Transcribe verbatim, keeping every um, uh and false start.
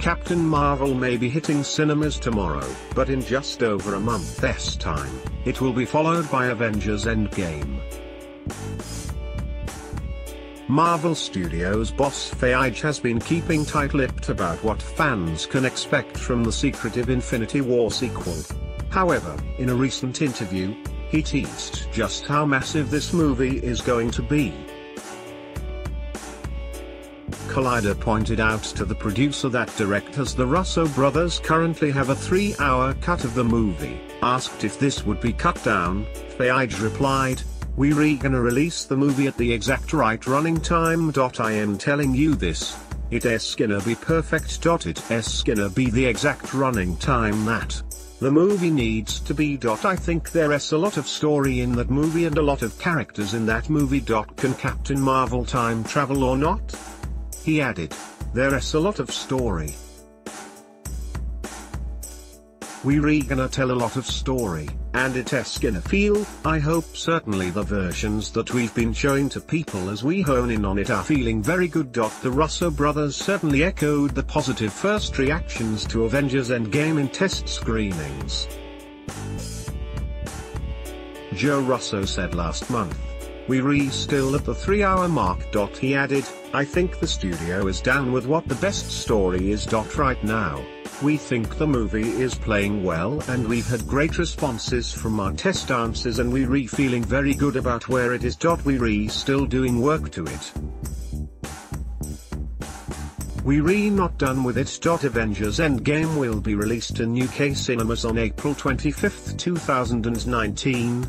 Captain Marvel may be hitting cinemas tomorrow, but in just over a month's time, it will be followed by Avengers Endgame. Marvel Studios boss Feige has been keeping tight-lipped about what fans can expect from the secretive Infinity War sequel. However, in a recent interview, he teased just how massive this movie is going to be. Collider pointed out to the producer that directors the Russo brothers currently have a three-hour cut of the movie. Asked if this would be cut down, Feige replied, "We re gonna release the movie at the exact right running time. I am telling you this, it's gonna be perfect. It's gonna be the exact running time that the movie needs to be. I think there's a lot of story in that movie and a lot of characters in that movie. Can Captain Marvel time travel or not?" He added, "There's a lot of story. We re gonna tell a lot of story, and it's gonna feel, I hope certainly the versions that we've been showing to people as we hone in on it are feeling very good." The Russo brothers certainly echoed the positive first reactions to Avengers Endgame in test screenings. Joe Russo said last month, "We re still at the three-hour mark." He added, "I think the studio is down with what the best story is. Right now, we think the movie is playing well and we've had great responses from our test dances and we re feeling very good about where it is. We re still doing work to it. We re not done with it. Avengers Endgame will be released in U K cinemas on April twenty-fifth, two thousand nineteen.